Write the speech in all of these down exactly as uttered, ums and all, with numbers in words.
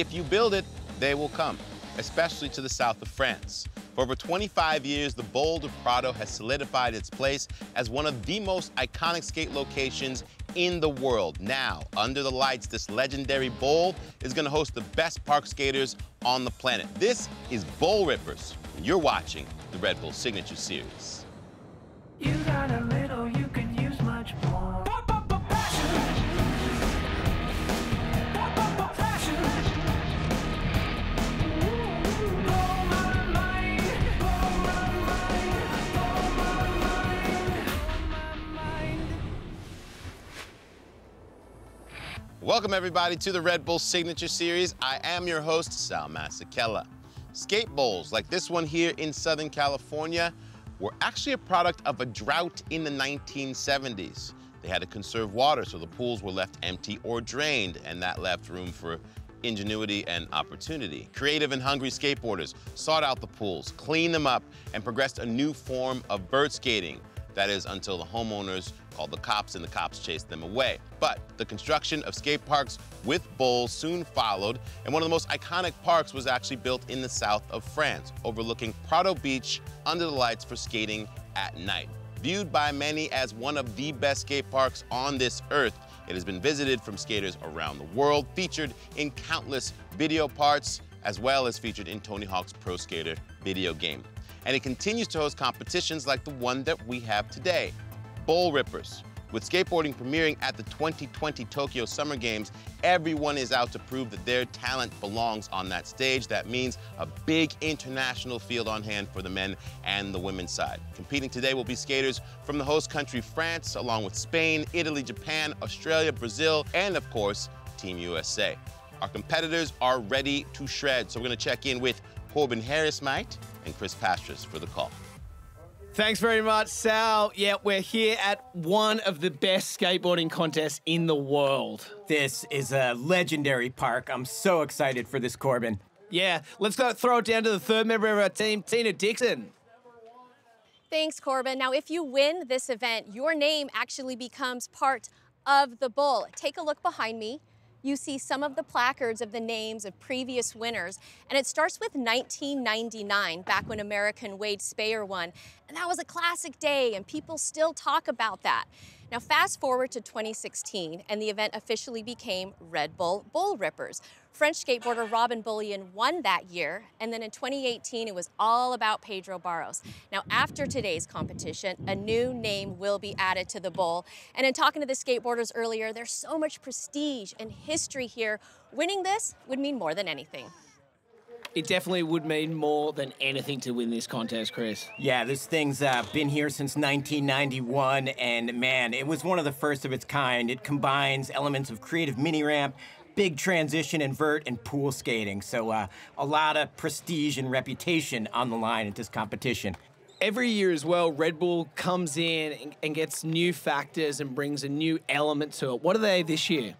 If you build it, they will come, especially to the south of France. For over twenty-five years, the Bowl du Prado has solidified its place as one of the most iconic skate locations in the world. Now, under the lights, this legendary bowl is going to host the best park skaters on the planet. This is Bowl Rippers, and you're watching the Red Bull Signature Series. You got a little, you can use much more. Welcome, everybody, to the Red Bull Signature Series. I am your host, Sal Masekela. Skate bowls like this one here in Southern California were actually a product of a drought in the nineteen seventies. They had to conserve water, so the pools were left empty or drained, and that left room for ingenuity and opportunity. Creative and hungry skateboarders sought out the pools, cleaned them up, and progressed a new form of bird skating. That is, until the homeowners called the cops and the cops chased them away. But the construction of skate parks with bowls soon followed, and one of the most iconic parks was actually built in the south of France, overlooking Prado Beach under the lights for skating at night. Viewed by many as one of the best skate parks on this earth, it has been visited from skaters around the world, featured in countless video parts, as well as featured in Tony Hawk's Pro Skater video game. And it continues to host competitions like the one that we have today, Bowl Rippers. With skateboarding premiering at the twenty twenty Tokyo Summer Games, everyone is out to prove that their talent belongs on that stage. That means a big international field on hand for the men and the women's side. Competing today will be skaters from the host country, France, along with Spain, Italy, Japan, Australia, Brazil, and of course, Team U S A. Our competitors are ready to shred, so we're gonna check in with Corbin Harris-Mite and Chris Pastras for the call. Thanks very much, Sal. Yeah, we're here at one of the best skateboarding contests in the world. This is a legendary park. I'm so excited for this, Corbin. Yeah, let's go throw it down to the third member of our team, Tina Dixon. Thanks, Corbin. Now, if you win this event, your name actually becomes part of the bowl. Take a look behind me. You see some of the placards of the names of previous winners, and it starts with nineteen ninety-nine, back when American Wade Speyer won. And that was a classic day, and people still talk about that. Now, fast forward to twenty sixteen, and the event officially became Red Bull Bowl Rippers. French skateboarder Robin Bouillon won that year, and then in twenty eighteen, it was all about Pedro Barros. Now, after today's competition, a new name will be added to the bowl. And in talking to the skateboarders earlier, there's so much prestige and history here. Winning this would mean more than anything. It definitely would mean more than anything to win this contest, Chris. Yeah, this thing's uh, been here since nineteen ninety-one, and man, it was one of the first of its kind. It combines elements of creative mini-ramp, big transition and vert, and pool skating. So uh, a lot of prestige and reputation on the line at this competition. Every year as well, Red Bull comes in and, and gets new factors and brings a new element to it. What are they this year?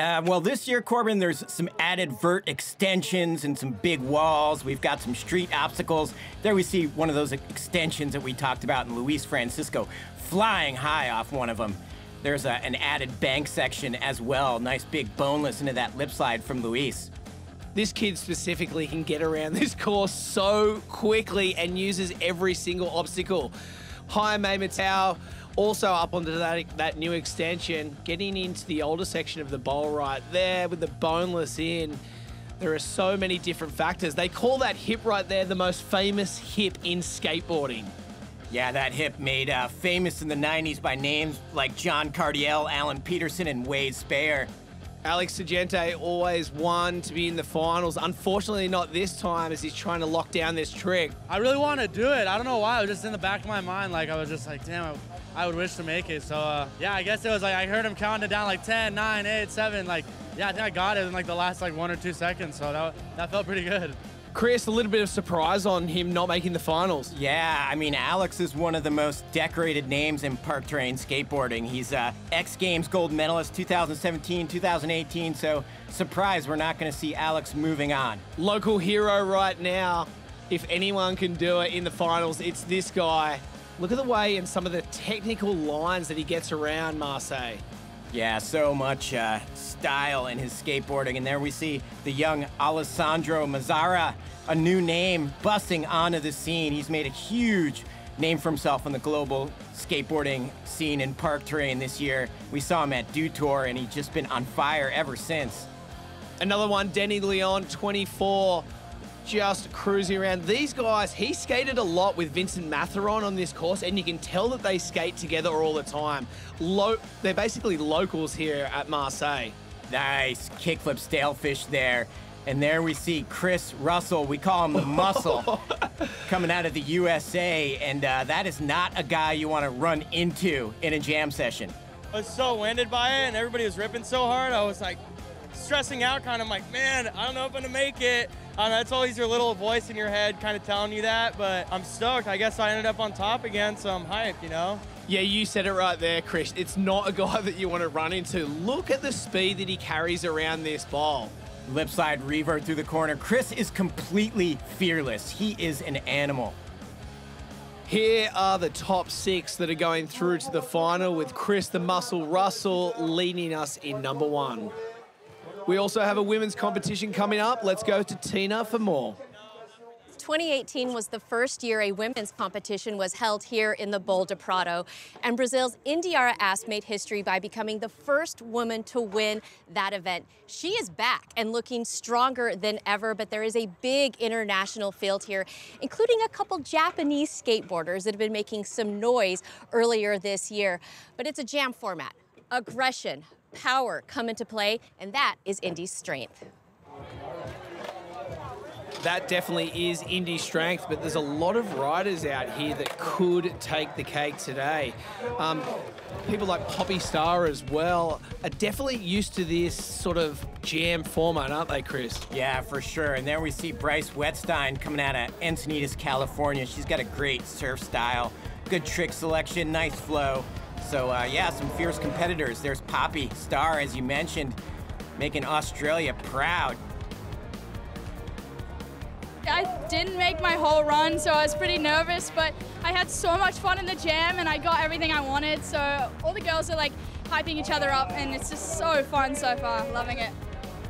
Uh, well, this year, Corbin, there's some added vert extensions and some big walls. We've got some street obstacles. There we see one of those extensions that we talked about in Luis Francisco, flying high off one of them. There's a, an added bank section as well. Nice big boneless into that lip slide from Luis. This kid specifically can get around this course so quickly and uses every single obstacle. Jaime Matau also up onto that, that new extension, getting into the older section of the bowl right there with the boneless in. There are so many different factors. They call that hip right there the most famous hip in skateboarding. Yeah, that hip made uh, famous in the nineties by names like John Cardiel, Alan Peterson, and Wade Speyer. Alex Sorgente always won to be in the finals. Unfortunately, not this time as he's trying to lock down this trick. I really want to do it. I don't know why. It was just in the back of my mind. Like, I was just like, damn, I, I would wish to make it. So, uh, yeah, I guess it was like I heard him counting it down like ten, nine, eight, seven. Like, yeah, I think I got it in like the last like one or two seconds. So that, that felt pretty good. Chris, a little bit of surprise on him not making the finals. Yeah, I mean, Alex is one of the most decorated names in park terrain skateboarding. He's a X Games gold medalist two thousand seventeen, two thousand eighteen, so surprise we're not going to see Alex moving on. Local hero right now. If anyone can do it in the finals, it's this guy. Look at the way and some of the technical lines that he gets around Marseille. Yeah, so much uh, style in his skateboarding. And there we see the young Alessandro Mazzara, a new name, busting onto the scene. He's made a huge name for himself on the global skateboarding scene in park terrain this year. We saw him at Dew Tour, and he's just been on fire ever since. Another one, Danny León, twenty-four, just cruising around. These guys, he skated a lot with Vincent Matheron on this course, and you can tell that they skate together all the time. Lo they're basically locals here at Marseille. Nice, kickflip stalefish there. And there we see Chris Russell, we call him the Muscle, coming out of the U S A, and uh, that is not a guy you want to run into in a jam session. I was so winded by it, and everybody was ripping so hard, I was like stressing out, kind of like, man, I don't know if I'm going to make it. I know it's always your little voice in your head kind of telling you that, but I'm stoked. I guess I ended up on top again, so I'm hyped, you know? Yeah, you said it right there, Chris. It's not a guy that you want to run into. Look at the speed that he carries around this bowl. Lipside revert through the corner. Chris is completely fearless. He is an animal. Here are the top six that are going through to the final, with Chris the Muscle Russell leading us in number one. We also have a women's competition coming up. Let's go to Tina for more. twenty eighteen was the first year a women's competition was held here in the Bowl du Prado, and Brazil's Indiara Asp made history by becoming the first woman to win that event. She is back and looking stronger than ever, but there is a big international field here, including a couple Japanese skateboarders that have been making some noise earlier this year. But it's a jam format. Aggression, power come into play, and that is Indy's strength. That definitely is Indy strength, but there's a lot of riders out here that could take the cake today. Um, people like Poppy Starr as well are definitely used to this sort of jam format, aren't they, Chris? Yeah, for sure. And there we see Bryce Wettstein coming out of Encinitas, California. She's got a great surf style, good trick selection, nice flow. So, uh, yeah, some fierce competitors. There's Poppy Starr, as you mentioned, making Australia proud. I didn't make my whole run, so I was pretty nervous, but I had so much fun in the jam and I got everything I wanted, so all the girls are like hyping each other up and it's just so fun so far, loving it.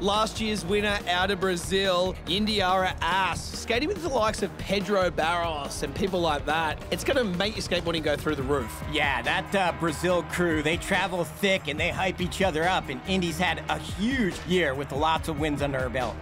Last year's winner out of Brazil, Indiara Asp, skating with the likes of Pedro Barros and people like that, it's going to make your skateboarding go through the roof. Yeah, that uh, Brazil crew, they travel thick and they hype each other up, and Indy's had a huge year with lots of wins under her belt.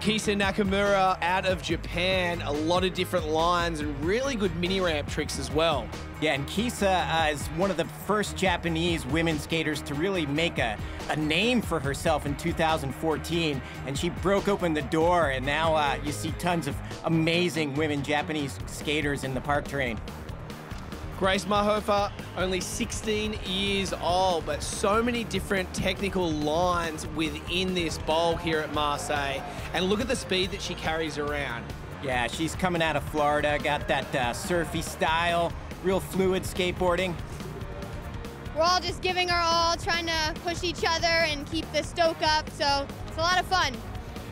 Kisa Nakamura out of Japan, a lot of different lines and really good mini ramp tricks as well. Yeah, and Kisa uh, is one of the first Japanese women skaters to really make a, a name for herself in two thousand fourteen, and she broke open the door, and now uh, you see tons of amazing women Japanese skaters in the park terrain. Grace Marhofer, only sixteen years old, but so many different technical lines within this bowl here at Marseille. And look at the speed that she carries around. Yeah, she's coming out of Florida, got that uh, surfy style, real fluid skateboarding. We're all just giving our all, trying to push each other and keep the stoke up, so it's a lot of fun.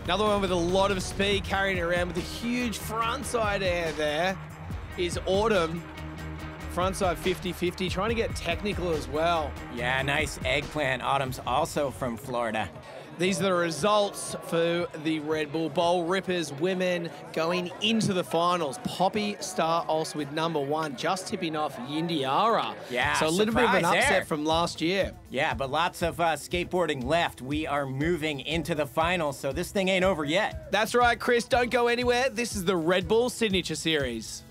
Another one with a lot of speed, carrying around with a huge frontside air there is Autumn. Frontside fifty fifty, trying to get technical as well. Yeah, nice eggplant. Autumn's also from Florida. These are the results for the Red Bull Bowl Rippers women going into the finals. Poppy Starr Olsen with number one, just tipping off Indiara. Yeah, so a little bit of an upset there from last year. Yeah, but lots of uh, skateboarding left. We are moving into the finals, so this thing ain't over yet. That's right, Chris. Don't go anywhere. This is the Red Bull Signature Series.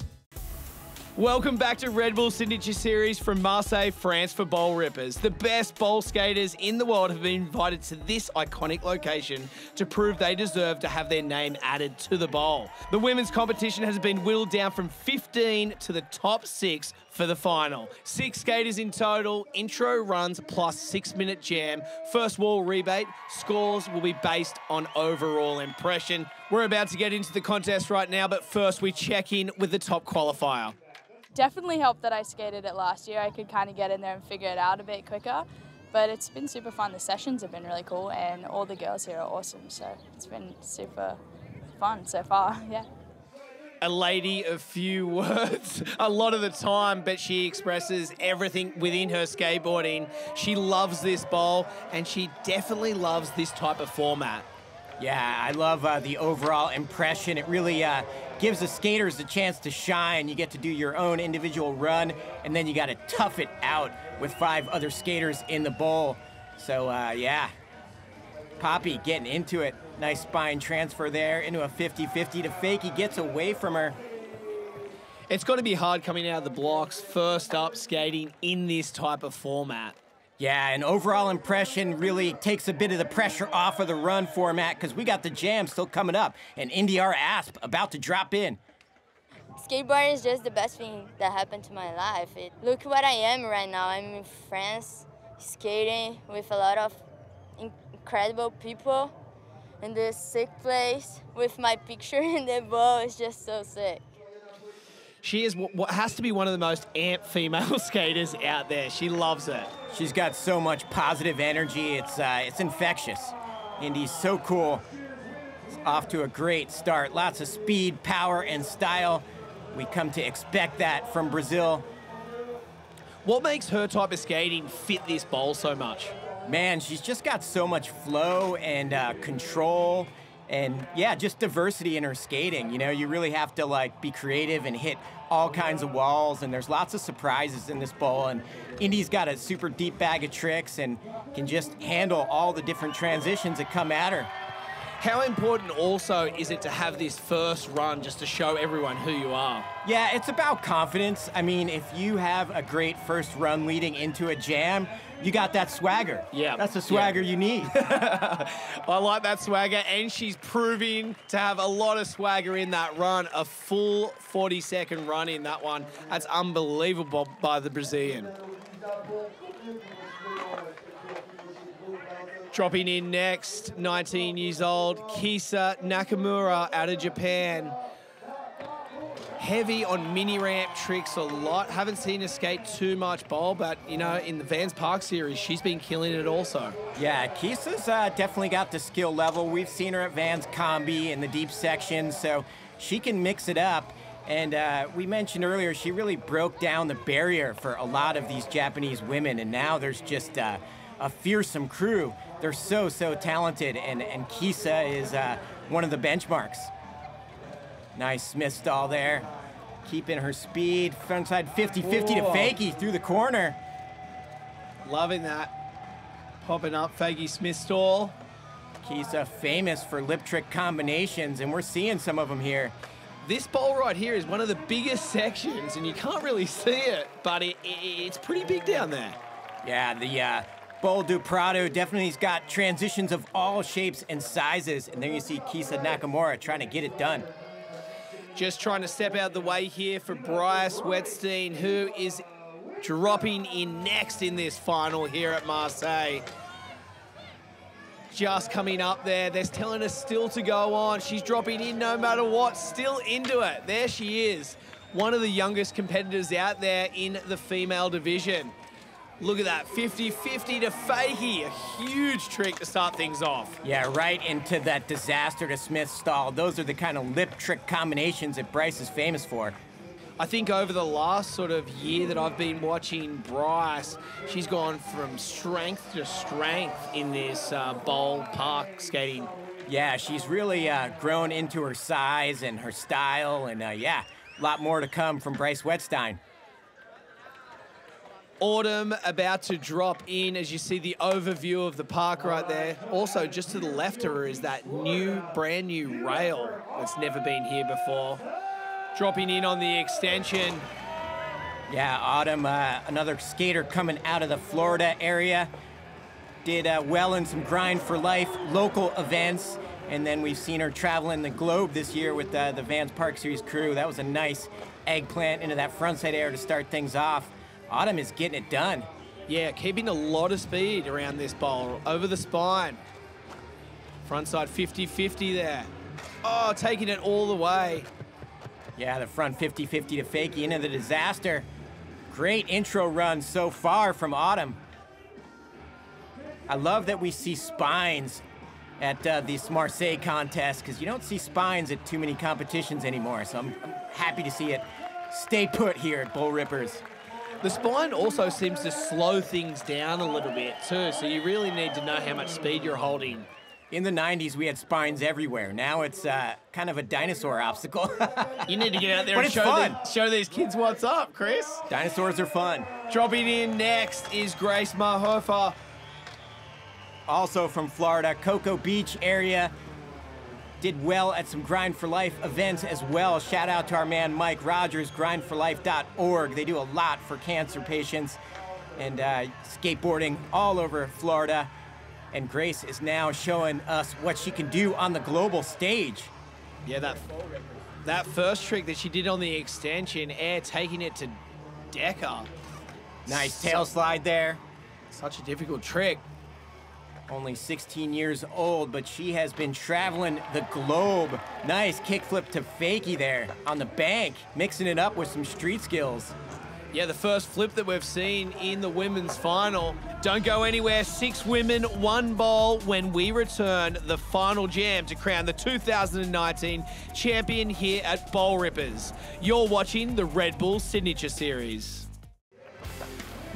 Welcome back to Red Bull Signature Series from Marseille, France for Bowl Rippers. The best bowl skaters in the world have been invited to this iconic location to prove they deserve to have their name added to the bowl. The women's competition has been whittled down from fifteen to the top six for the final. Six skaters in total, intro runs plus six-minute jam. First wall rebate, scores will be based on overall impression. We're about to get into the contest right now, but first we check in with the top qualifier. Definitely helped that I skated it last year. I could kind of get in there and figure it out a bit quicker, but it's been super fun. The sessions have been really cool and all the girls here are awesome, so it's been super fun so far, yeah. a lady of few words a lot of the time, but she expresses everything within her skateboarding. She loves this bowl, and she definitely loves this type of format. Yeah, I love uh, the overall impression. It really uh, gives the skaters the chance to shine. You get to do your own individual run, and then you got to tough it out with five other skaters in the bowl. So, uh, yeah, Poppy getting into it. Nice spine transfer there into a fifty fifty to fake. He gets away from her. It's got to be hard coming out of the blocks, first up skating in this type of format. Yeah, an overall impression really takes a bit of the pressure off of the run format, because we got the jam still coming up and Indiara Asp about to drop in. Skateboarding is just the best thing that happened to my life. It, look what I am right now. I'm in France skating with a lot of incredible people in this sick place with my picture in the bowl. It's just so sick. She is what has to be one of the most amped female skaters out there. She loves it. She's got so much positive energy. It's uh, it's infectious. Indy's so cool. It's off to a great start. Lots of speed, power, and style. We come to expect that from Brazil. What makes her type of skating fit this bowl so much? Man, she's just got so much flow and uh, control. And yeah, just diversity in her skating. You know, you really have to like be creative and hit all kinds of walls, and there's lots of surprises in this bowl, and Indy's got a super deep bag of tricks and can just handle all the different transitions that come at her. How important also is it to have this first run just to show everyone who you are? Yeah, it's about confidence. I mean, if you have a great first run leading into a jam, you got that swagger. Yeah. That's the swagger yeah. you need. I like that swagger, and she's proving to have a lot of swagger in that run. A full forty-second run in that one. That's unbelievable by the Brazilian. Dropping in next, nineteen years old, Kisa Nakamura out of Japan. Heavy on mini-ramp tricks a lot. Haven't seen her skate too much bowl, but, you know, in the Vans Park Series, she's been killing it also. Yeah, Kisa's uh, definitely got the skill level. We've seen her at Vans Combi in the deep section, so she can mix it up. And uh, we mentioned earlier, she really broke down the barrier for a lot of these Japanese women, and now there's just uh, a fearsome crew. They're so, so talented, and, and Kisa is uh, one of the benchmarks. Nice Smith stall there. Keeping her speed. Frontside fifty fifty to Fakey through the corner. Loving that. Popping up Fakey Smith stall. Kisa famous for lip trick combinations, and we're seeing some of them here. This bowl right here is one of the biggest sections, and you can't really see it, but it, it, it's pretty big down there. Yeah, the uh, Bowl du Prado definitely's got transitions of all shapes and sizes, and there you see Kisa Nakamura trying to get it done. Just trying to step out of the way here for Bryce Wettstein, who is dropping in next in this final here at Marseille. Just coming up there. They're telling us still to go on. She's dropping in no matter what, still into it. There she is, one of the youngest competitors out there in the female division. Look at that, fifty fifty to Fakey. A huge trick to start things off. Yeah, right into that disaster to Smith stall. Those are the kind of lip trick combinations that Bryce is famous for. I think over the last sort of year that I've been watching Bryce, she's gone from strength to strength in this uh, bowl park skating. Yeah, she's really uh, grown into her size and her style, and uh, yeah, a lot more to come from Bryce Wettstein. Autumn about to drop in, as you see the overview of the park right there. Also, just to the left of her is that new, brand new rail that's never been here before. Dropping in on the extension. Yeah, Autumn, uh, another skater coming out of the Florida area. Did uh, well in some grind for life local events, and then we've seen her traveling the globe this year with uh, the Vans Park Series crew. That was a nice eggplant into that frontside air to start things off. Autumn is getting it done. Yeah, keeping a lot of speed around this bowl. Over the spine. Frontside fifty fifty there. Oh, taking it all the way. Yeah, the front fifty fifty to Fakey into the disaster. Great intro run so far from Autumn. I love that we see spines at uh, this Marseille contest, because you don't see spines at too many competitions anymore, so I'm, I'm happy to see it stay put here at Bull Rippers. The spine also seems to slow things down a little bit too, so you really need to know how much speed you're holding. In the nineties, we had spines everywhere. Now it's uh, kind of a dinosaur obstacle. You need to get out there but and show, the, show these kids what's up, Chris. Dinosaurs are fun. Dropping in next is Grace Marhofer. Also from Florida, Cocoa Beach area. Did well at some Grind for Life events as well. Shout out to our man Mike Rogers, grind for life dot org. They do a lot for cancer patients and uh, skateboarding all over Florida. And Grace is now showing us what she can do on the global stage. Yeah, that, that first trick that she did on the extension, air taking it to Decker. Nice so, tail slide there. Such a difficult trick. Only sixteen years old, but she has been traveling the globe. Nice kickflip to fakie there on the bank, mixing it up with some street skills. Yeah, the first flip that we've seen in the women's final. Don't go anywhere, six women, one bowl. When we return, the final jam to crown the two thousand nineteen champion here at Bowl Rippers. You're watching the Red Bull Signature Series.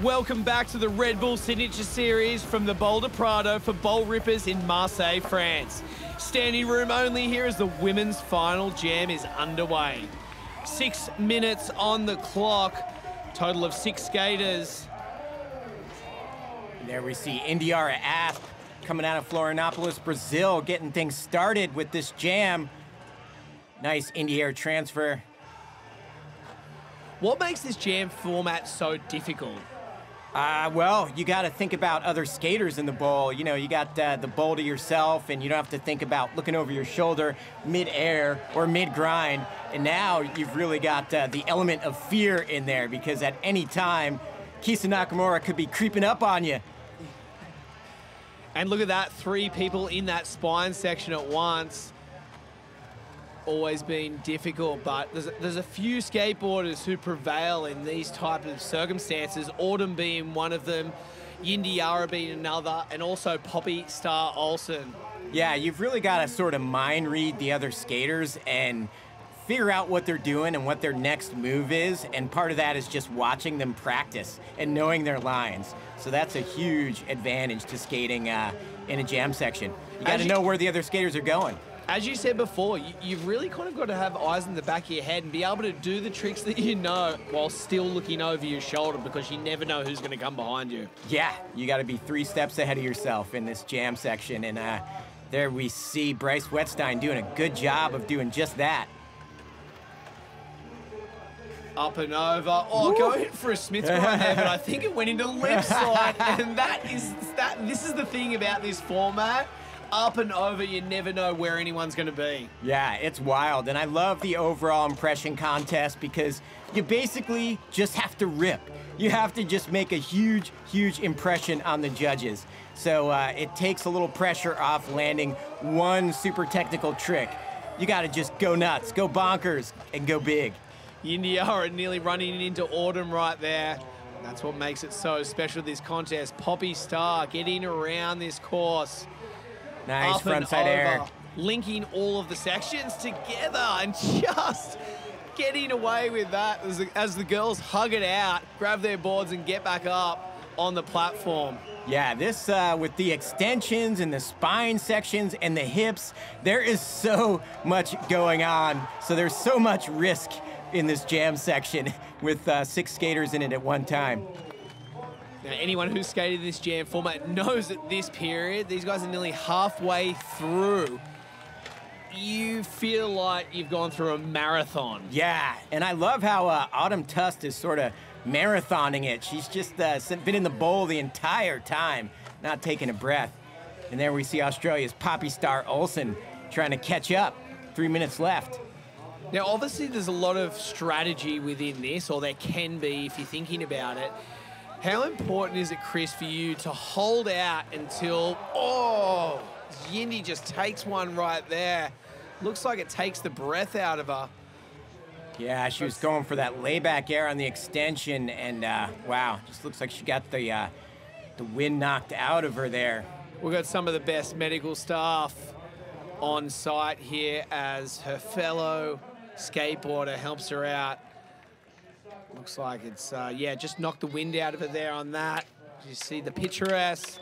Welcome back to the Red Bull Signature Series from the Bowl du Prado for Bowl Rippers in Marseille, France. Standing room only here as the women's final jam is underway. Six minutes on the clock, total of six skaters. There we see Indiara Asp coming out of Florianopolis, Brazil, getting things started with this jam. Nice Indiara transfer. What makes this jam format so difficult? Uh, well, you got to think about other skaters in the bowl. You know, you got uh, the bowl to yourself, and you don't have to think about looking over your shoulder mid-air or mid-grind. And now you've really got uh, the element of fear in there, because at any time, Kisa Nakamura could be creeping up on you. And look at that, three people in that spine section at once. Always been difficult, but there's, there's a few skateboarders who prevail in these types of circumstances, Autumn being one of them, Indiara being another, and also Poppy Starr Olsen. Yeah, you've really got to sort of mind read the other skaters and figure out what they're doing and what their next move is, and part of that is just watching them practice and knowing their lines. So that's a huge advantage to skating uh, in a jam section. You got to know where the other skaters are going. As you said before, you've really kind of got to have eyes in the back of your head and be able to do the tricks that you know while still looking over your shoulder, because you never know who's going to come behind you. Yeah, you got to be three steps ahead of yourself in this jam section. And uh, there we see Bryce Wettstein doing a good job of doing just that. Up and over. Oh, going for a Smith right there, but I think it went into left side. And that is that. This is the thing about this format. Up and over, you never know where anyone's going to be. Yeah, it's wild, and I love the overall impression contest, because you basically just have to rip. You have to just make a huge, huge impression on the judges. So uh, it takes a little pressure off landing one super technical trick. You got to just go nuts, go bonkers, and go big. Indiara nearly running into Autumn right there. That's what makes it so special, this contest. Poppy Starr getting around this course. Nice frontside air. Linking all of the sections together and just getting away with that as the, as the girls hug it out, grab their boards and get back up on the platform. Yeah, this uh, with the extensions and the spine sections and the hips, there is so much going on. So there's so much risk in this jam section with uh, six skaters in it at one time. Now, anyone who's skated this jam format knows at this period, these guys are nearly halfway through. You feel like you've gone through a marathon. Yeah, and I love how uh, Autumn Tusk is sort of marathoning it. She's just uh, been in the bowl the entire time, not taking a breath. And there we see Australia's Poppy Starr Olsen trying to catch up. Three minutes left. Now, obviously, there's a lot of strategy within this, or there can be if you're thinking about it. How important is it, Chris, for you to hold out until, oh, Yindi just takes one right there. Looks like it takes the breath out of her. Yeah, she was going for that layback air on the extension, and uh, wow, just looks like she got the, uh, the wind knocked out of her there. We've got some of the best medical staff on site here as her fellow skateboarder helps her out. Looks like it's, uh, yeah, just knocked the wind out of her there on that. You see the picturesque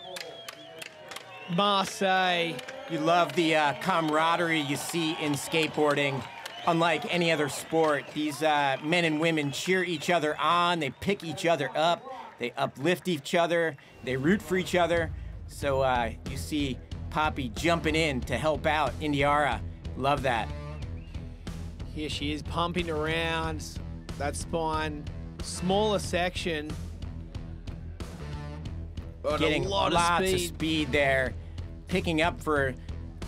Marseille. You love the uh, camaraderie you see in skateboarding. Unlike any other sport, these uh, men and women cheer each other on. They pick each other up. They uplift each other. They root for each other. So uh, you see Poppy jumping in to help out Indiara. Love that. Here she is pumping around that spine. Smaller section. But getting a lot lots of speed. of speed there. Picking up for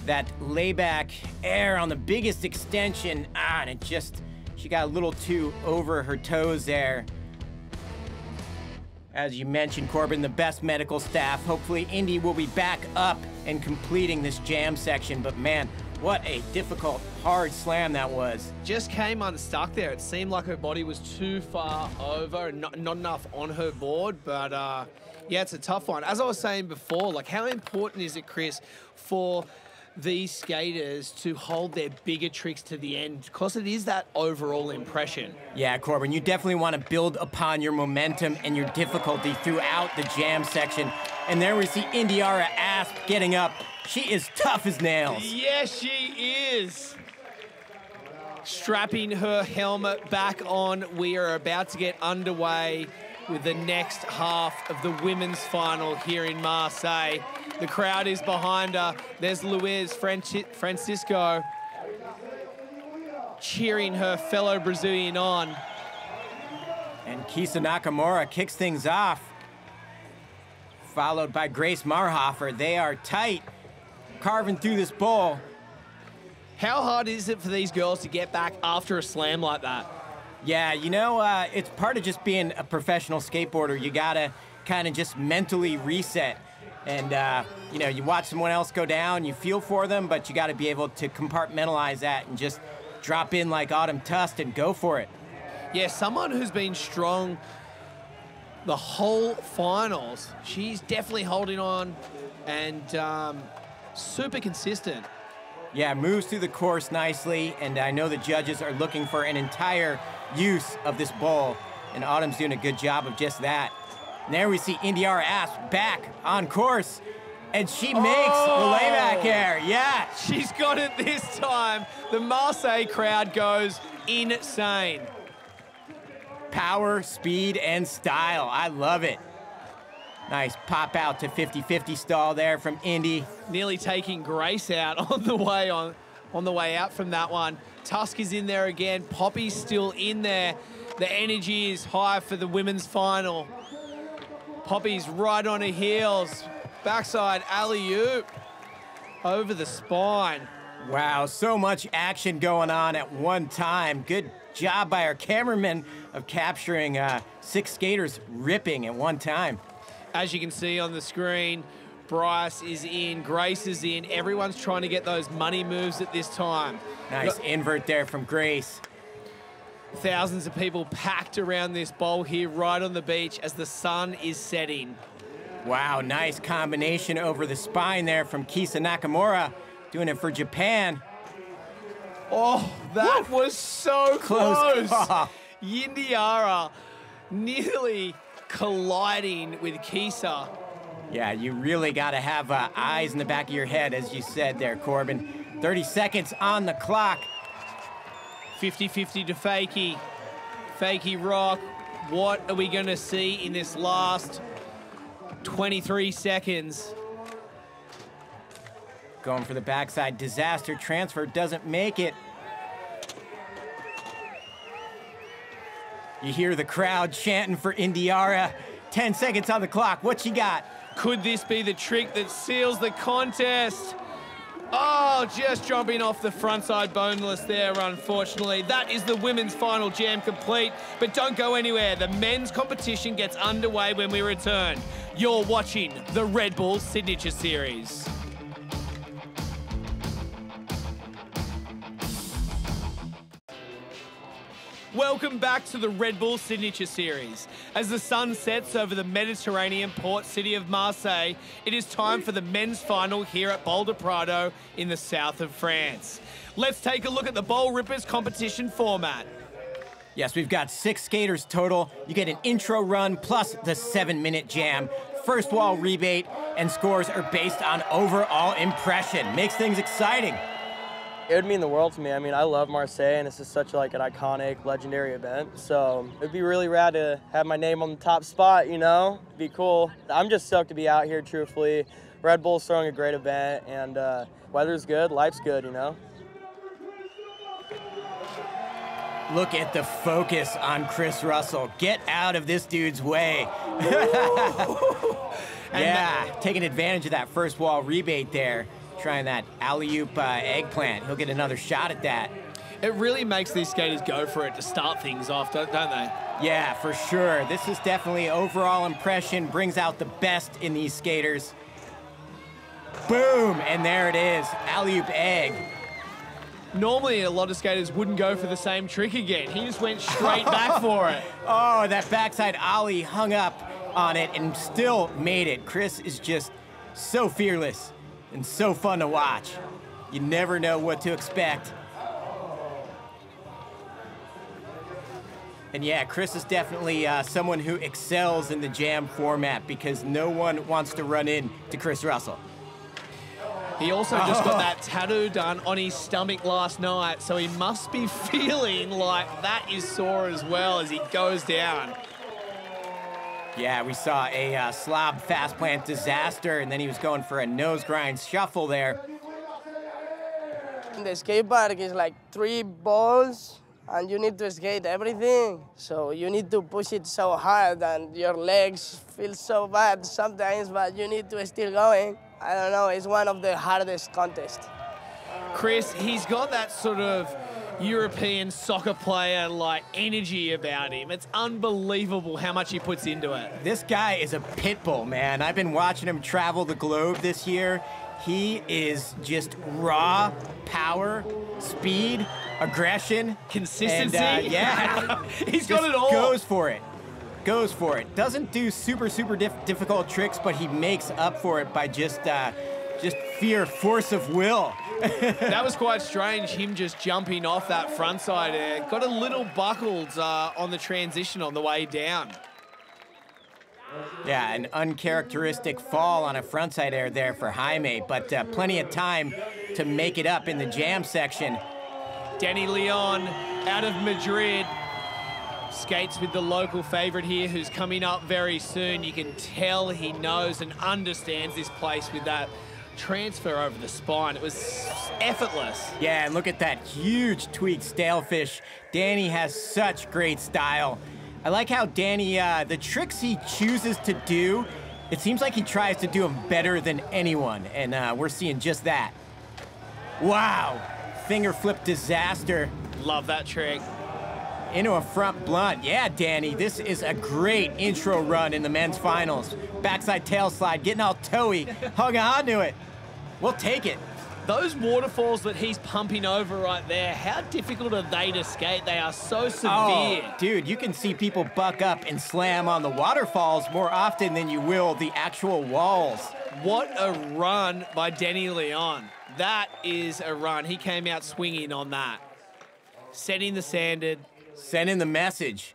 that layback air on the biggest extension. Ah, and it just, she got a little too over her toes there. As you mentioned, Corbin, the best medical staff. Hopefully Indy will be back up and completing this jam section. But man, what a difficult, hard slam that was. Just came unstuck there. It seemed like her body was too far over, not, not enough on her board, but uh, yeah, it's a tough one. As I was saying before, like how important is it, Chris, for these skaters to hold their bigger tricks to the end, because it is that overall impression. Yeah, Corbin, you definitely want to build upon your momentum and your difficulty throughout the jam section. And there we see Indiara Asp getting up. She is tough as nails. Yes, she is. Strapping her helmet back on. We are about to get underway with the next half of the women's final here in Marseille. The crowd is behind her. There's Luis Francisco cheering her fellow Brazilian on. And Kisa Nakamura kicks things off, followed by Grace Marhofer. They are tight, carving through this bowl. How hard is it for these girls to get back after a slam like that? Yeah, you know, uh, it's part of just being a professional skateboarder. You gotta kind of just mentally reset. And, uh, you know, you watch someone else go down, you feel for them, but you got to be able to compartmentalize that and just drop in like Autumn Tusk and go for it. Yeah, someone who's been strong the whole finals, she's definitely holding on and um, super consistent. Yeah, moves through the course nicely, and I know the judges are looking for an entire use of this bowl, and Autumn's doing a good job of just that. And there we see Indiara Asp back on course, and she makes oh, the layback air. Yeah, she's got it this time. The Marseille crowd goes insane. Power, speed, and style. I love it. Nice pop out to fifty fifty stall there from Indy. Nearly taking Grace out on the way on, on the way out from that one. Tusk is in there again. Poppy's still in there. The energy is high for the women's final. Poppy's right on her heels. Backside alley-oop over the spine. Wow, so much action going on at one time. Good job by our cameraman of capturing uh, six skaters ripping at one time. As you can see on the screen, Bryce is in, Grace is in. Everyone's trying to get those money moves at this time. Nice Look invert there from Grace. Thousands of people packed around this bowl here right on the beach as the sun is setting. Wow, nice combination over the spine there from Kisa Nakamura, doing it for Japan. Oh, that Woo! was so close. close. Indiara nearly colliding with Kisa. Yeah, you really got to have uh, eyes in the back of your head, as you said there, Corbin. thirty seconds on the clock. fifty fifty to Fakey. Fakey rock. What are we going to see in this last twenty-three seconds? Going for the backside. Disaster transfer doesn't make it. You hear the crowd chanting for Indiara. ten seconds on the clock. What she got? Could this be the trick that seals the contest? Oh, just jumping off the frontside boneless there, unfortunately. That is the women's final jam complete, but don't go anywhere. The men's competition gets underway when we return. You're watching the Red Bull Signature Series. Welcome back to the Red Bull Signature Series. As the sun sets over the Mediterranean port city of Marseille, it is time for the men's final here at Bowl du Prado in the south of France. Let's take a look at the Bowl Rippers competition format. Yes, we've got six skaters total. You get an intro run plus the seven-minute jam. First wall rebate and scores are based on overall impression. Makes things exciting. It would mean the world to me. I mean, I love Marseille, and it's just such like an iconic, legendary event. So it'd be really rad to have my name on the top spot, you know? It'd be cool. I'm just stoked to be out here, truthfully. Red Bull's throwing a great event, and uh, weather's good, life's good, you know? Look at the focus on Chris Russell. Get out of this dude's way. Yeah, taking advantage of that first wall rebate there. Trying that alley-oop uh, eggplant. He'll get another shot at that. It really makes these skaters go for it to start things off, don't, don't they? Yeah, for sure. This is definitely overall impression, brings out the best in these skaters. Boom, and there it is, alley-oop egg. Normally, a lot of skaters wouldn't go for the same trick again. He just went straight back for it. Oh, that backside ollie hung up on it and still made it. Chris is just so fearless and so fun to watch. You never know what to expect. And yeah, Chris is definitely uh, someone who excels in the jam format because no one wants to run in to Chris Russell. He also just oh. got that tattoo done on his stomach last night, so he must be feeling like that is sore as well as he goes down. Yeah, we saw a uh, slob fast plant disaster, and then he was going for a nose grind shuffle there. The skate park is like three balls, and you need to skate everything. So you need to push it so hard, and your legs feel so bad sometimes, but you need to still going. I don't know, it's one of the hardest contests. Chris, he's got that sort of European soccer player like energy about him. It's unbelievable how much he puts into it. This guy is a pit bull, man. I've been watching him travel the globe this year. He is just raw power, speed, aggression, consistency. And, uh, yeah, he's got it all. Goes for it. Goes for it. Doesn't do super super diff difficult tricks, but he makes up for it by just uh, just fear, force of will. That was quite strange, him just jumping off that front side air. Got a little buckled uh, on the transition on the way down. Yeah, an uncharacteristic fall on a frontside air there for Jaime, but uh, plenty of time to make it up in the jam section. Danny León out of Madrid skates with the local favorite here who's coming up very soon. You can tell he knows and understands this place with that transfer over the spine. It was effortless. Yeah, and look at that huge tweaked stalefish. Danny has such great style. I like how Danny, uh, the tricks he chooses to do, it seems like he tries to do them better than anyone, and uh, we're seeing just that. Wow, finger flip disaster. Love that trick. Into a front blunt. Yeah, Danny, this is a great intro run in the men's finals. Backside tail slide, getting all toey, hung on to it. We'll take it. Those waterfalls that he's pumping over right there, how difficult are they to skate? They are so severe. Oh, dude, you can see people buck up and slam on the waterfalls more often than you will the actual walls. What a run by Danny León. That is a run. He came out swinging on that. Setting the standard. Send in the message.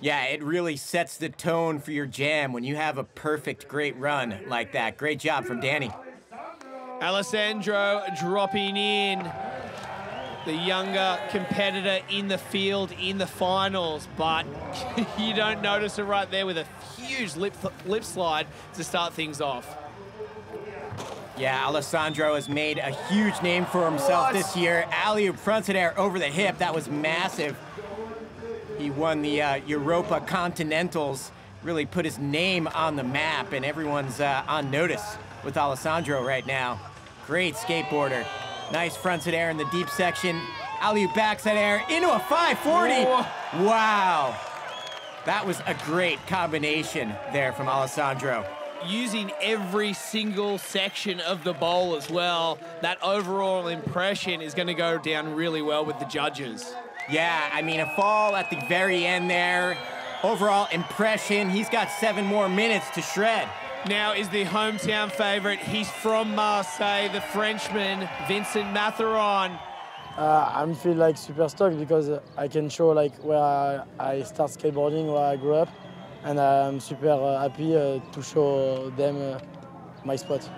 Yeah, it really sets the tone for your jam when you have a perfect, great run like that. Great job from Danny. Alessandro dropping in. The younger competitor in the field in the finals, but you don't notice it right there with a huge lip, lip slide to start things off. Yeah, Alessandro has made a huge name for himself what? this year. Alley-oop fronted air over the hip. That was massive. He won the uh, Europa Continentals, really put his name on the map, and everyone's uh, on notice with Alessandro right now. Great skateboarder. Nice fronted air in the deep section. Alley-oop backside air into a five forty. Whoa. Wow. That was a great combination there from Alessandro. Using every single section of the bowl as well. That overall impression is going to go down really well with the judges. Yeah, I mean, a fall at the very end there. Overall impression, he's got seven more minutes to shred. Now is the hometown favorite. He's from Marseille, the Frenchman, Vincent Matheron. Uh, I feel like super stoked because I can show like where I start skateboarding, where I grew up, and I'm super happy uh, to show them uh, my spot.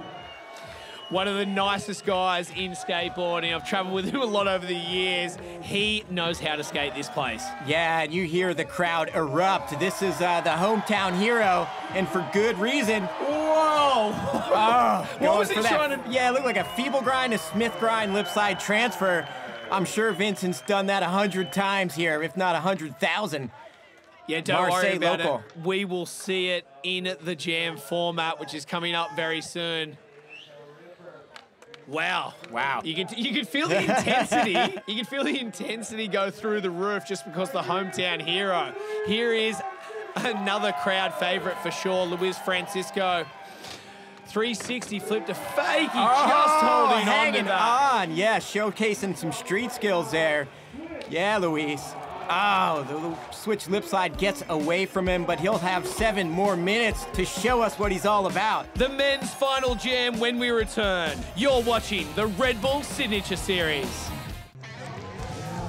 One of the nicest guys in skateboarding. I've traveled with him a lot over the years. He knows how to skate this place. Yeah, and you hear the crowd erupt. This is uh, the hometown hero, and for good reason. Whoa! Oh, what was he trying to... Yeah, it looked like a feeble grind, a Smith grind, lip side transfer. I'm sure Vincent's done that a hundred times here, if not a hundred thousand. Yeah, don't Marseille worry about local. It. We will see it in the jam format, which is coming up very soon. Wow. Wow. You can, you can feel the intensity. You can feel the intensity go through the roof just because the hometown hero. Here is another crowd favorite for sure, Luis Francisco. three sixty flipped a fake. He oh, just holding on to that. On. Yeah, showcasing some street skills there. Yeah, Luis. Oh, the switch lip slide gets away from him, but he'll have seven more minutes to show us what he's all about. The men's final jam when we return. You're watching the Red Bull Signature Series.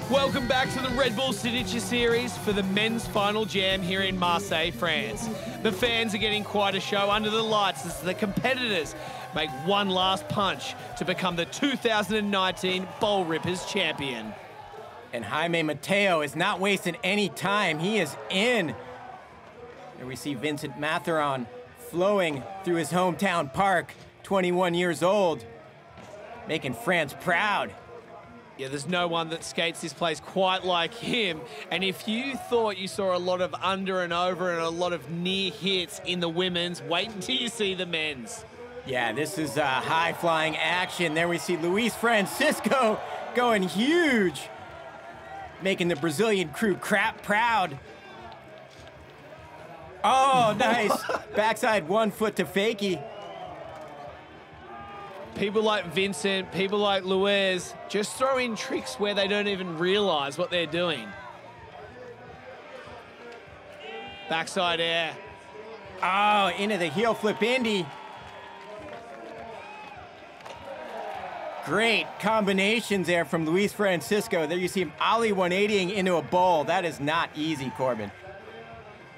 Welcome back to the Red Bull Signature Series for the men's final jam here in Marseille, France. The fans are getting quite a show under the lights as the competitors make one last punch to become the two thousand nineteen Bowl Rippers champion. And Jaime Mateo is not wasting any time. He is in. There we see Vincent Matheron flowing through his hometown park, twenty-one years old, making France proud. Yeah, there's no one that skates this place quite like him. And if you thought you saw a lot of under and over and a lot of near hits in the women's, wait until you see the men's. Yeah, this is uh, high-flying action. There we see Luis Francisco going huge, making the Brazilian crew crap proud. Oh, nice. Backside one foot to fakie. People like Vincent, people like Luis, just throw in tricks where they don't even realize what they're doing. Backside air. Oh, into the heel flip Indy. Great combinations there from Luis Francisco. There you see him ollie one eightying into a bowl. That is not easy, Corbin.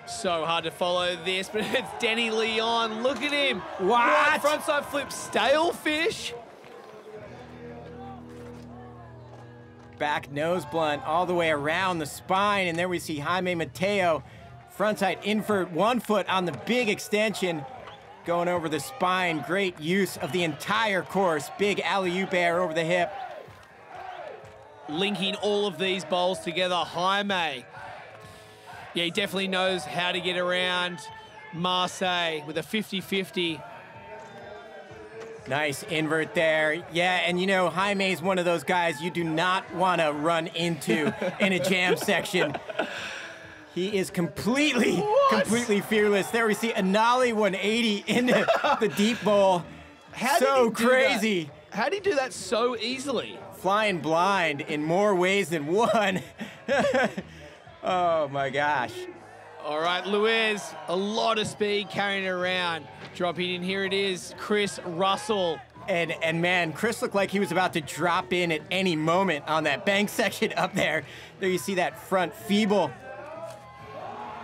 So hard to follow this, but it's Danny León. Look at him. What? Frontside flip, stale fish. Back nose blunt all the way around the spine, and there we see Jaime Mateo. Frontside invert, one foot on the big extension, going over the spine. Great use of the entire course. Big alley-oop air over the hip. Linking all of these bowls together, Jaime. Yeah, he definitely knows how to get around Marseille with a fifty fifty. Nice invert there. Yeah, and you know, Jaime's one of those guys you do not want to run into in a jam section. He is completely, what? completely fearless. There we see a nollie one eighty into the deep bowl. How so did he do crazy. That? How did he do that so easily? Flying blind in more ways than one. Oh my gosh. All right, Luis, a lot of speed carrying around. Dropping in, here it is, Chris Russell. And, and man, Chris looked like he was about to drop in at any moment on that bank section up there. There you see that front feeble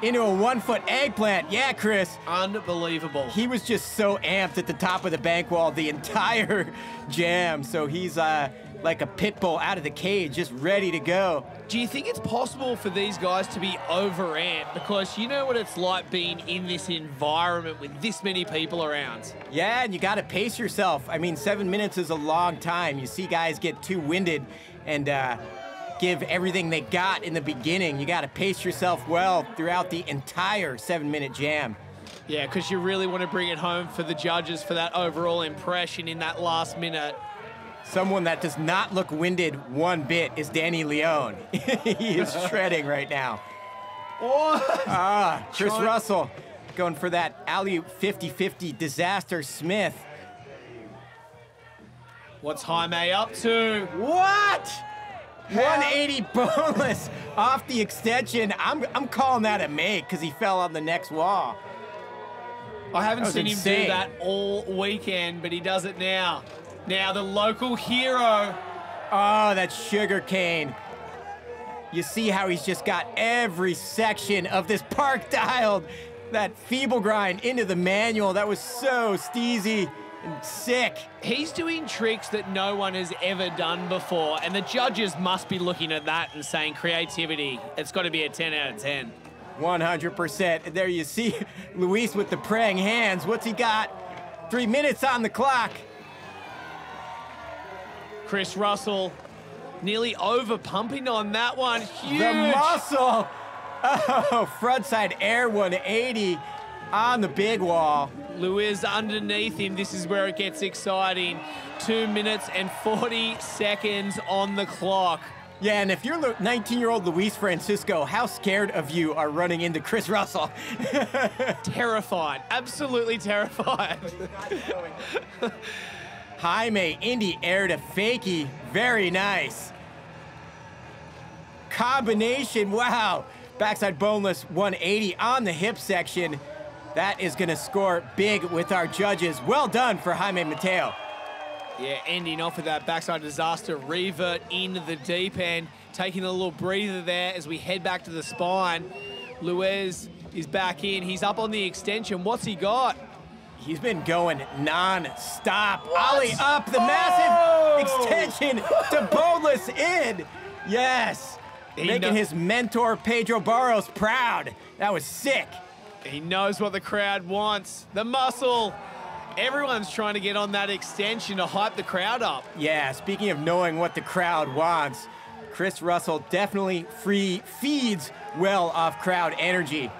into a one-foot eggplant. Yeah, Chris. Unbelievable. He was just so amped at the top of the bank wall the entire jam, so he's uh, like a pit bull out of the cage, just ready to go. Do you think it's possible for these guys to be over-amped? Because you know what it's like being in this environment with this many people around. Yeah, and you got to pace yourself. I mean, seven minutes is a long time. You see guys get too winded and... Uh, give everything they got in the beginning. You gotta pace yourself well throughout the entire seven minute jam. Yeah, because you really want to bring it home for the judges for that overall impression in that last minute. Someone that does not look winded one bit is Danny León. He is shredding right now. What? Ah, Chris John. Russell going for that alley-oop fifty fifty disaster Smith. What's Jaime up to? What? one eighty boneless off the extension. I'm I'm calling that a make because he fell on the next wall. I haven't seen insane. him do that all weekend, but he does it now. Now the local hero. Oh, that's sugar cane. You see how he's just got every section of this park dialed. That feeble grind into the manual. That was so steezy and sick. He's doing tricks that no one has ever done before, and the judges must be looking at that and saying creativity. It's got to be a ten out of ten. one hundred percent. There you see Luis with the praying hands. What's he got? Three minutes on the clock. Chris Russell nearly over pumping on that one. Huge. The muscle. Oh, frontside air one eighty on the big wall. Luis underneath him. This is where it gets exciting. two minutes and forty seconds on the clock. Yeah, and if you're nineteen-year-old Luis Francisco, how scared of you are running into Chris Russell? Terrified, absolutely terrified. Jaime, Indy air to fakie, very nice. Combination, wow. Backside boneless one eighty on the hip section. That is gonna score big with our judges. Well done for Jaime Mateo. Yeah, ending off with that backside disaster, revert into the deep end, taking a little breather there as we head back to the spine. Luis is back in, he's up on the extension. What's he got? He's been going non-stop. Ollie up, the oh! massive extension to boneless in. Yes, he making his mentor Pedro Barros proud. That was sick. He knows what the crowd wants, the muscle. Everyone's trying to get on that extension to hype the crowd up. Yeah, speaking of knowing what the crowd wants, Chris Russell definitely free feeds well off crowd energy.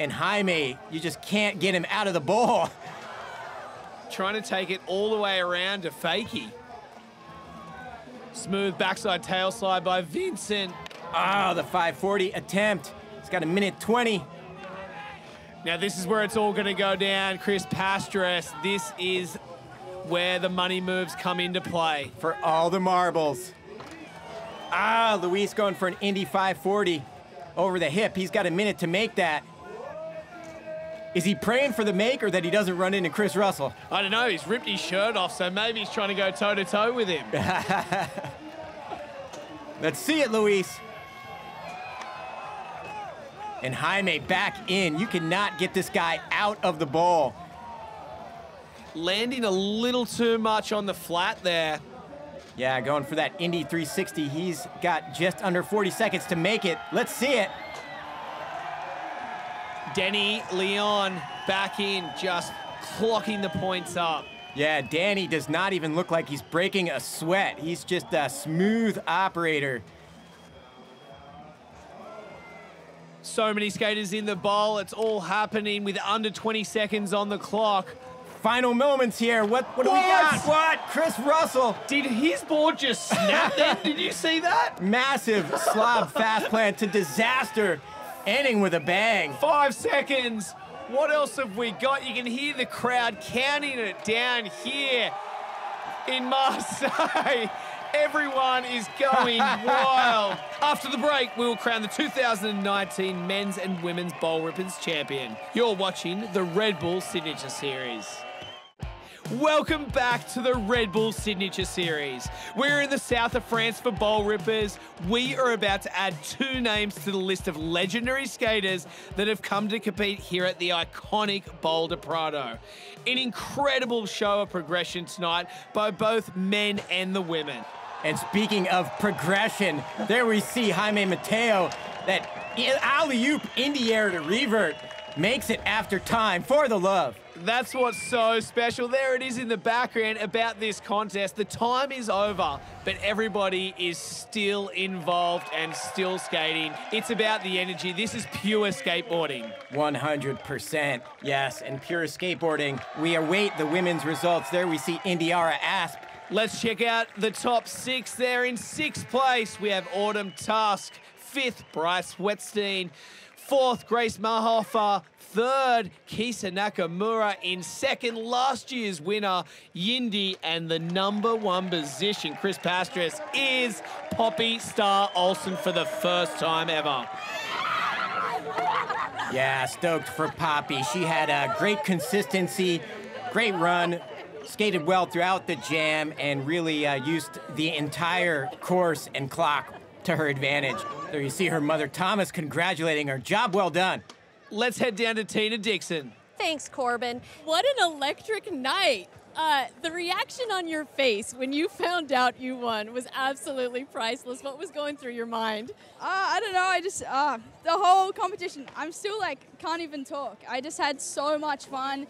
And Jaime, you just can't get him out of the bowl. Trying to take it all the way around to fakie. Smooth backside tail slide by Vincent. Ah, oh, the five forty attempt. It's got a minute twenty. Now this is where it's all gonna go down. Chris Pastras, this is where the money moves come into play. For all the marbles. Ah, Luis going for an Indy five forty over the hip. He's got a minute to make that. Is he praying for the make or that he doesn't run into Chris Russell? I don't know, he's ripped his shirt off, so maybe he's trying to go toe to toe with him. Let's see it, Luis. And Jaime back in. You cannot get this guy out of the bowl. Landing a little too much on the flat there. Yeah, going for that Indy three sixty. He's got just under forty seconds to make it. Let's see it. Danny León back in, just clocking the points up. Yeah, Danny does not even look like he's breaking a sweat. He's just a smooth operator. So many skaters in the bowl. It's all happening with under twenty seconds on the clock. Final moments here. What, what, what do we got? What? Chris Russell. Did his board just snap then? Did you see that? Massive slob fast plant to disaster, ending with a bang. Five seconds. What else have we got? You can hear the crowd counting it down here in Marseille. Everyone is going wild. After the break, we will crown the two thousand nineteen Men's and Women's Bowl Ribbons Champion. You're watching the Red Bull Signature Series. Welcome back to the Red Bull Signature Series. We're in the south of France for bowl rippers. We are about to add two names to the list of legendary skaters that have come to compete here at the iconic Bowl du Prado. An incredible show of progression tonight by both men and the women. And speaking of progression, there we see Jaime Mateo, that alley-oop in the air to revert, makes it after time for the love. That's what's so special. There it is in the background about this contest. The time is over, but everybody is still involved and still skating. It's about the energy. This is pure skateboarding. one hundred percent, yes, and pure skateboarding. We await the women's results. There we see Indiara Asp. Let's check out the top six there. In sixth place, we have Autumn Tusk. Fifth, Bryce Wettstein. Fourth, Grace Marhofer. Third, Kisa Nakamura. In second, last year's winner, Yindi. And the number one position, Chris Pastras, is Poppy Starr Olsen for the first time ever. Yeah, stoked for Poppy. She had a great consistency, great run, skated well throughout the jam, and really uh, used the entire course and clock to her advantage. There you see her mother, Thomas, congratulating her. Job well done. Let's head down to Tina Dixon. Thanks, Corbin. What an electric night. Uh, the reaction on your face when you found out you won was absolutely priceless. What was going through your mind? Uh, I don't know. I just, uh, the whole competition, I'm still like, can't even talk. I just had so much fun.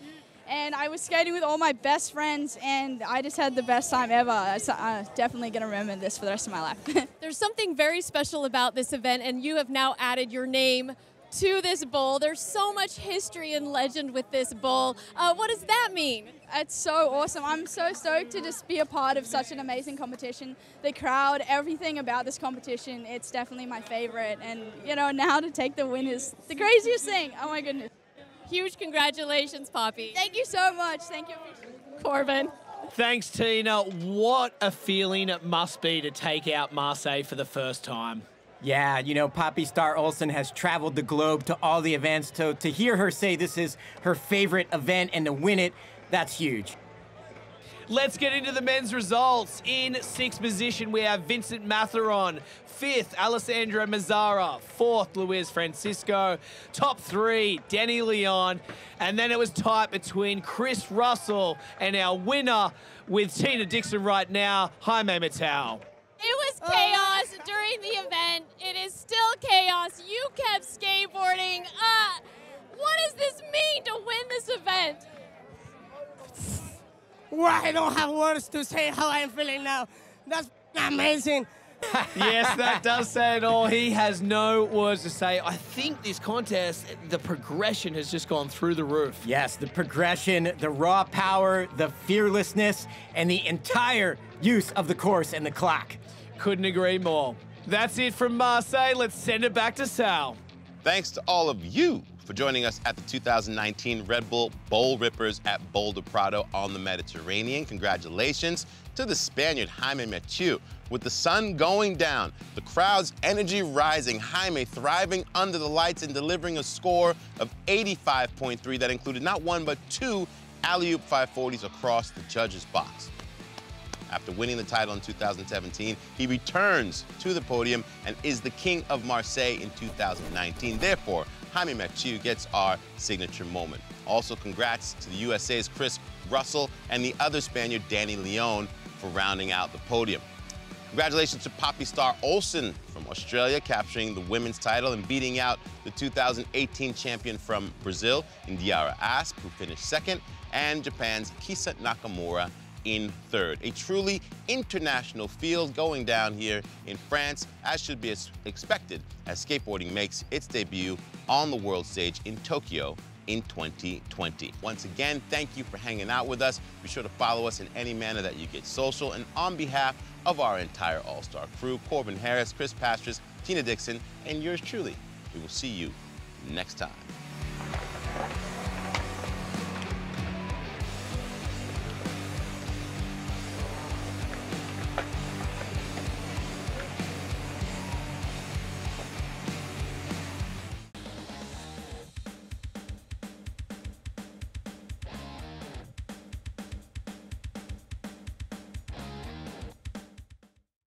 And I was skating with all my best friends, and I just had the best time ever. So I'm definitely going to remember this for the rest of my life. There's something very special about this event, and you have now added your name to this bowl. There's so much history and legend with this bowl. Uh, what does that mean? It's so awesome. I'm so stoked to just be a part of such an amazing competition. The crowd, everything about this competition, it's definitely my favorite. And, you know, now to take the win is the craziest thing. Oh, my goodness. Huge congratulations, Poppy. Thank you so much. Thank you, Corbin. Thanks, Tina. What a feeling it must be to take out Marseille for the first time. Yeah, you know, Poppy Starr Olsen has traveled the globe to all the events. To, to hear her say this is her favorite event and to win it, that's huge. Let's get into the men's results. In sixth position, we have Vincent Matheron. Fifth, Alessandro Mazzara. Fourth, Luis Francisco. Top three, Danny León. And then it was tight between Chris Russell and our winner with Tina Dixon right now, Jaime Matau. It was chaos oh. during the event. It is still chaos. You kept skateboarding. Uh, what does this mean to win this event? Well, I don't have words to say how I'm feeling now. That's amazing. Yes, that does say it all. He has no words to say. I think this contest, the progression has just gone through the roof. Yes, the progression, the raw power, the fearlessness, and the entire use of the course and the clock. Couldn't agree more. That's it from Marseille. Let's send it back to Sal. Thanks to all of you for joining us at the two thousand nineteen Red Bull Bowl Rippers at Bowl du Prado on the Mediterranean. Congratulations to the Spaniard Jaime Mateo. With the sun going down, the crowd's energy rising, Jaime thriving under the lights and delivering a score of eighty-five point three that included not one but two alley-oop five forties across the judges' box. After winning the title in two thousand seventeen, he returns to the podium and is the king of Marseille in two thousand nineteen. Therefore, Jaime Mateu gets our signature moment. Also, congrats to the U S A's Chris Russell and the other Spaniard, Danny León, for rounding out the podium. Congratulations to Poppy Starr Olsen from Australia, capturing the women's title and beating out the two thousand eighteen champion from Brazil, Indiara Asp, who finished second, and Japan's Kisa Nakamura in third. A truly international field going down here in France, as should be expected, as skateboarding makes its debut on the world stage in Tokyo in twenty twenty. Once again, thank you for hanging out with us. Be sure to follow us in any manner that you get social. And on behalf of our entire all-star crew, Corbin Harris, Chris Pastras, Tina Dixon, and yours truly, we will see you next time.